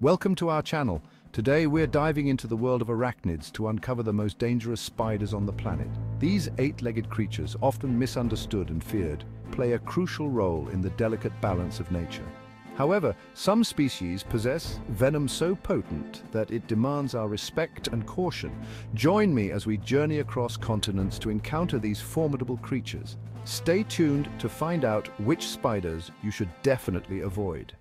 Welcome to our channel. Today we're diving into the world of arachnids to uncover the most dangerous spiders on the planet. These eight-legged creatures, often misunderstood and feared, play a crucial role in the delicate balance of nature. However, some species possess venom so potent that it demands our respect and caution. Join me as we journey across continents to encounter these formidable creatures. Stay tuned to find out which spiders you should definitely avoid.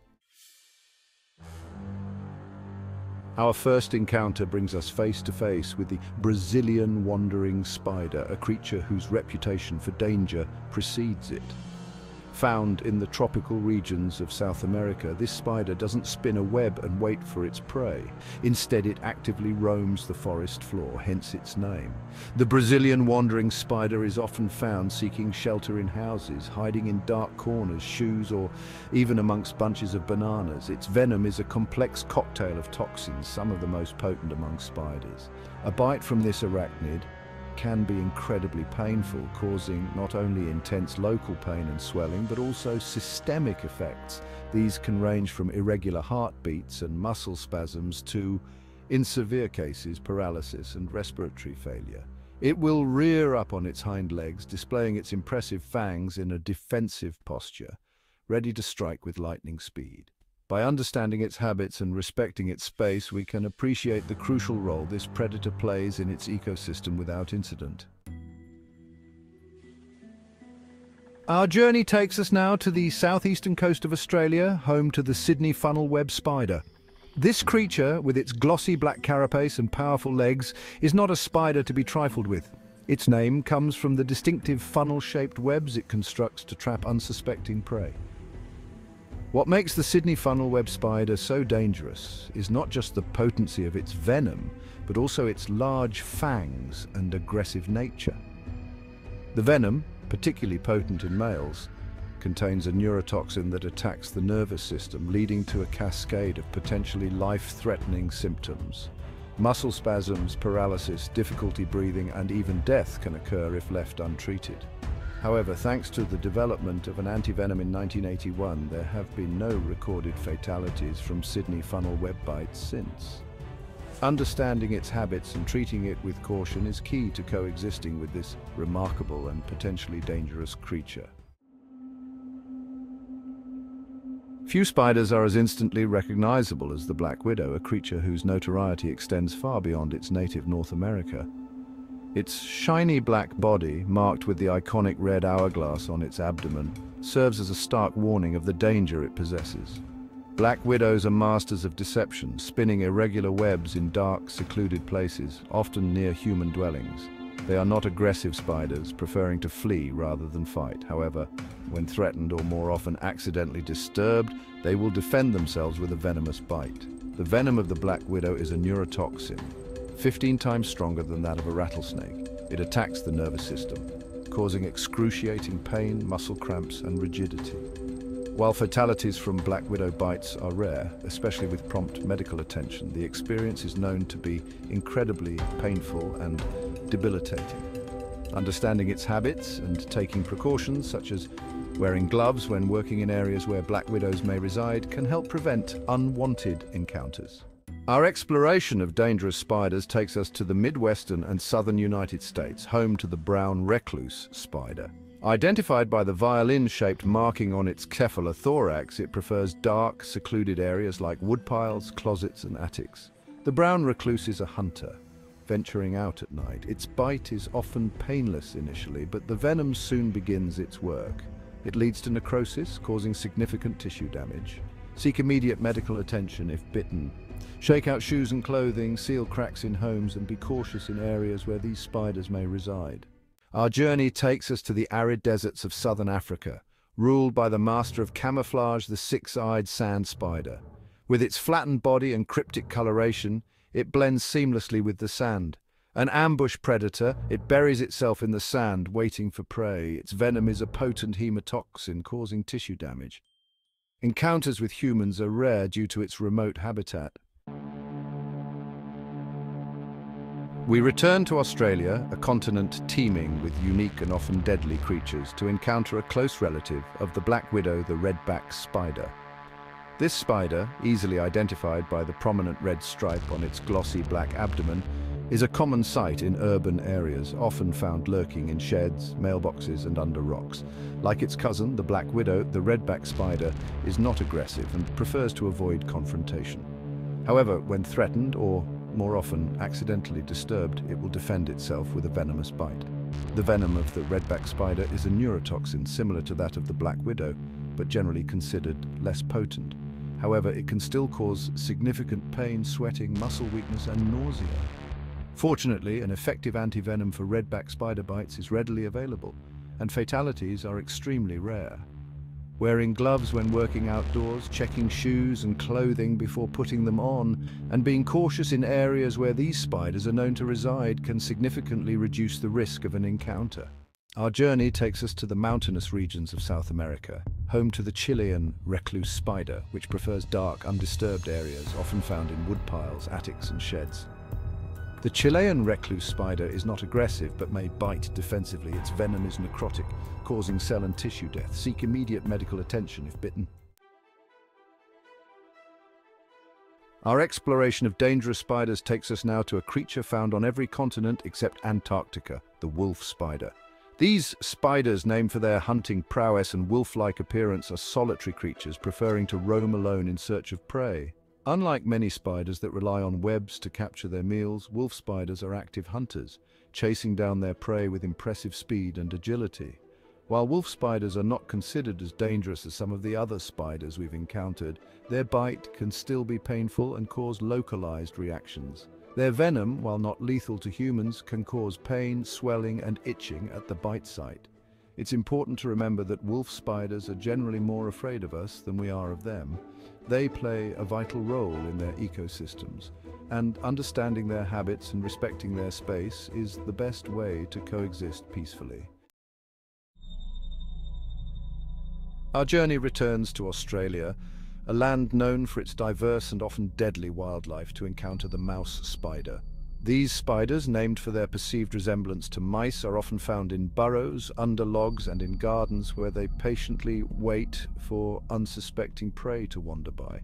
Our first encounter brings us face to face with the Brazilian wandering spider, a creature whose reputation for danger precedes it. Found in the tropical regions of South America, this spider doesn't spin a web and wait for its prey. Instead, it actively roams the forest floor, hence its name. The Brazilian wandering spider is often found seeking shelter in houses, hiding in dark corners, shoes, or even amongst bunches of bananas. Its venom is a complex cocktail of toxins, some of the most potent among spiders. A bite from this arachnid can be incredibly painful, causing not only intense local pain and swelling, but also systemic effects. These can range from irregular heartbeats and muscle spasms to, in severe cases, paralysis and respiratory failure. It will rear up on its hind legs, displaying its impressive fangs in a defensive posture, ready to strike with lightning speed. By understanding its habits and respecting its space, we can appreciate the crucial role this predator plays in its ecosystem without incident. Our journey takes us now to the southeastern coast of Australia, home to the Sydney funnel-web spider. This creature, with its glossy black carapace and powerful legs, is not a spider to be trifled with. Its name comes from the distinctive funnel-shaped webs it constructs to trap unsuspecting prey. What makes the Sydney funnel-web spider so dangerous is not just the potency of its venom, but also its large fangs and aggressive nature. The venom, particularly potent in males, contains a neurotoxin that attacks the nervous system, leading to a cascade of potentially life-threatening symptoms. Muscle spasms, paralysis, difficulty breathing, and even death can occur if left untreated. However, thanks to the development of an antivenom in 1981, there have been no recorded fatalities from Sydney funnel web bites since. Understanding its habits and treating it with caution is key to coexisting with this remarkable and potentially dangerous creature. Few spiders are as instantly recognizable as the Black Widow, a creature whose notoriety extends far beyond its native North America. Its shiny black body, marked with the iconic red hourglass on its abdomen, serves as a stark warning of the danger it possesses. Black widows are masters of deception, spinning irregular webs in dark, secluded places, often near human dwellings. They are not aggressive spiders, preferring to flee rather than fight. However, when threatened or more often accidentally disturbed, they will defend themselves with a venomous bite. The venom of the Black Widow is a neurotoxin, 15 times stronger than that of a rattlesnake. It attacks the nervous system, causing excruciating pain, muscle cramps, and rigidity. While fatalities from Black Widow bites are rare, especially with prompt medical attention, the experience is known to be incredibly painful and debilitating. Understanding its habits and taking precautions, such as wearing gloves when working in areas where Black Widows may reside, can help prevent unwanted encounters. Our exploration of dangerous spiders takes us to the Midwestern and Southern United States, home to the brown recluse spider. Identified by the violin-shaped marking on its cephalothorax, it prefers dark, secluded areas like woodpiles, closets, and attics. The brown recluse is a hunter, venturing out at night. Its bite is often painless initially, but the venom soon begins its work. It leads to necrosis, causing significant tissue damage. Seek immediate medical attention if bitten. Shake out shoes and clothing, seal cracks in homes, and be cautious in areas where these spiders may reside. Our journey takes us to the arid deserts of southern Africa, ruled by the master of camouflage, the six-eyed sand spider. With its flattened body and cryptic coloration, it blends seamlessly with the sand. An ambush predator, it buries itself in the sand, waiting for prey. Its venom is a potent hemotoxin, causing tissue damage. Encounters with humans are rare due to its remote habitat. We return to Australia, a continent teeming with unique and often deadly creatures, to encounter a close relative of the Black Widow, the Redback Spider. This spider, easily identified by the prominent red stripe on its glossy black abdomen, is a common sight in urban areas, often found lurking in sheds, mailboxes, and under rocks. Like its cousin, the Black Widow, the Redback Spider is not aggressive and prefers to avoid confrontation. However, when threatened or, more often, accidentally disturbed, it will defend itself with a venomous bite. The venom of the Redback Spider is a neurotoxin similar to that of the Black Widow, but generally considered less potent. However, it can still cause significant pain, sweating, muscle weakness, and nausea. Fortunately, an effective antivenom for redback spider bites is readily available, and fatalities are extremely rare. Wearing gloves when working outdoors, checking shoes and clothing before putting them on, and being cautious in areas where these spiders are known to reside can significantly reduce the risk of an encounter. Our journey takes us to the mountainous regions of South America, home to the Chilean recluse spider, which prefers dark, undisturbed areas, often found in woodpiles, attics, and sheds. The Chilean recluse spider is not aggressive but may bite defensively. Its venom is necrotic, causing cell and tissue death. Seek immediate medical attention if bitten. Our exploration of dangerous spiders takes us now to a creature found on every continent except Antarctica, the wolf spider. These spiders, named for their hunting prowess and wolf-like appearance, are solitary creatures preferring to roam alone in search of prey. Unlike many spiders that rely on webs to capture their meals, wolf spiders are active hunters, chasing down their prey with impressive speed and agility. While wolf spiders are not considered as dangerous as some of the other spiders we've encountered, their bite can still be painful and cause localized reactions. Their venom, while not lethal to humans, can cause pain, swelling, and itching at the bite site. It's important to remember that wolf spiders are generally more afraid of us than we are of them. They play a vital role in their ecosystems, and understanding their habits and respecting their space is the best way to coexist peacefully. Our journey returns to Australia, a land known for its diverse and often deadly wildlife, to encounter the mouse spider. These spiders, named for their perceived resemblance to mice, are often found in burrows, under logs, and in gardens where they patiently wait for unsuspecting prey to wander by.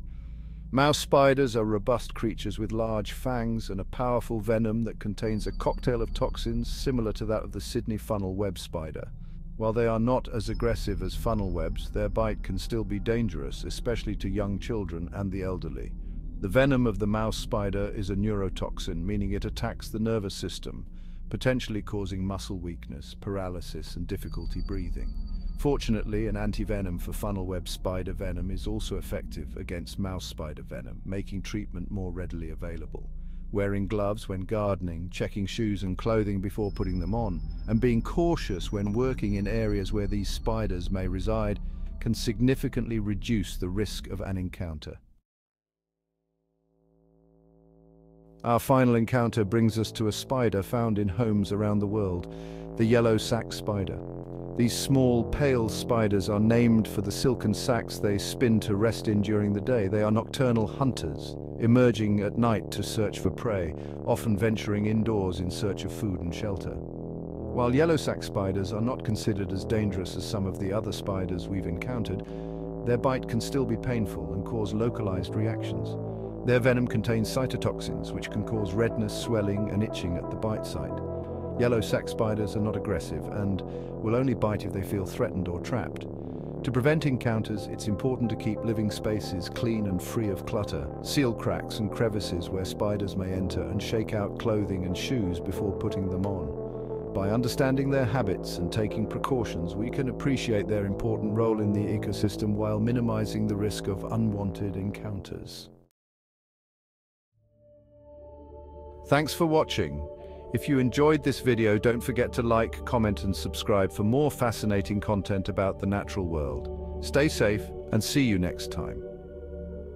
Mouse spiders are robust creatures with large fangs and a powerful venom that contains a cocktail of toxins similar to that of the Sydney funnel-web spider. While they are not as aggressive as funnel webs, their bite can still be dangerous, especially to young children and the elderly. The venom of the mouse spider is a neurotoxin, meaning it attacks the nervous system, potentially causing muscle weakness, paralysis, and difficulty breathing. Fortunately, an antivenom for funnelweb spider venom is also effective against mouse spider venom, making treatment more readily available. Wearing gloves when gardening, checking shoes and clothing before putting them on, and being cautious when working in areas where these spiders may reside can significantly reduce the risk of an encounter. Our final encounter brings us to a spider found in homes around the world, the yellow sac spider. These small, pale spiders are named for the silken sacs they spin to rest in during the day. They are nocturnal hunters, emerging at night to search for prey, often venturing indoors in search of food and shelter. While yellow sac spiders are not considered as dangerous as some of the other spiders we've encountered, their bite can still be painful and cause localized reactions. Their venom contains cytotoxins, which can cause redness, swelling, and itching at the bite site. Yellow sac spiders are not aggressive and will only bite if they feel threatened or trapped. To prevent encounters, it's important to keep living spaces clean and free of clutter, seal cracks and crevices where spiders may enter, and shake out clothing and shoes before putting them on. By understanding their habits and taking precautions, we can appreciate their important role in the ecosystem while minimizing the risk of unwanted encounters. Thanks for watching. If you enjoyed this video, don't forget to like, comment, and subscribe for more fascinating content about the natural world. Stay safe and see you next time.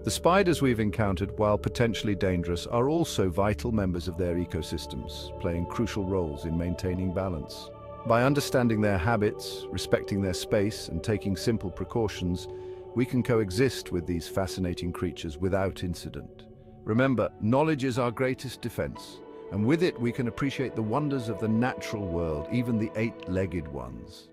The spiders we've encountered, while potentially dangerous, are also vital members of their ecosystems, playing crucial roles in maintaining balance. By understanding their habits, respecting their space, and taking simple precautions, we can coexist with these fascinating creatures without incident. Remember, knowledge is our greatest defense, and with it we can appreciate the wonders of the natural world, even the eight-legged ones.